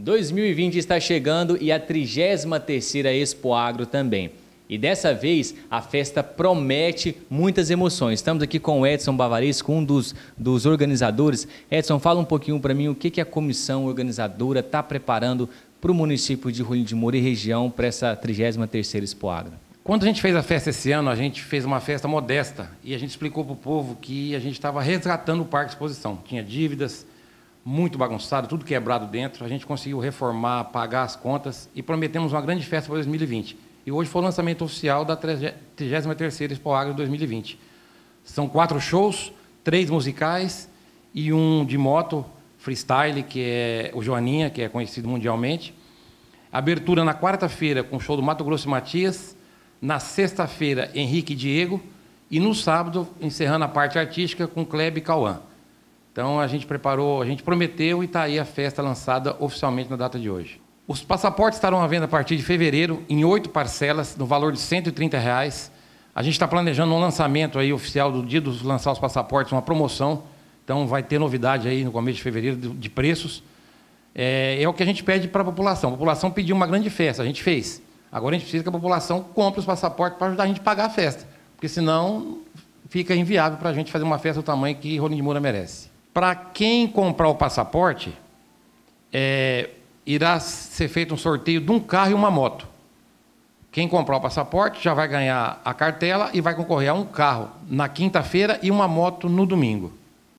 2020 está chegando e a 33ª Expo Agro também. E dessa vez a festa promete muitas emoções. Estamos aqui com o Edson Bavaresco, um dos organizadores. Edson, fala um pouquinho para mim o que a comissão organizadora está preparando para o município de Rolim de Moura e região para essa 33ª Expo Agro. Quando a gente fez a festa esse ano, a gente fez uma festa modesta e a gente explicou para o povo que a gente estava resgatando o parque de exposição. Tinha dívidas, muito bagunçado, tudo quebrado dentro. A gente conseguiu reformar, pagar as contas e prometemos uma grande festa para 2020. E hoje foi o lançamento oficial da 33ª Expo Agro de 2020. São 4 shows, 3 musicais e um de moto freestyle, que é o Joaninha, que é conhecido mundialmente. Abertura na quarta-feira com o show do Mato Grosso e Matias. Na sexta-feira, Henrique e Diego. E no sábado, encerrando a parte artística com Kleb e Cauã. Então, a gente preparou, a gente prometeu e está aí a festa lançada oficialmente na data de hoje. Os passaportes estarão à venda a partir de fevereiro, em 8 parcelas, no valor de R$130. A gente está planejando um lançamento aí oficial do dia dos lançar os passaportes, uma promoção. Então, vai ter novidade aí no começo de fevereiro de preços. É o que a gente pede para a população. A população pediu uma grande festa, a gente fez. Agora, a gente precisa que a população compre os passaportes para ajudar a gente a pagar a festa. Porque, senão, fica inviável para a gente fazer uma festa do tamanho que Rolim de Moura merece. Para quem comprar o passaporte, irá ser feito um sorteio de um carro e uma moto. Quem comprar o passaporte já vai ganhar a cartela e vai concorrer a um carro na quinta-feira e uma moto no domingo.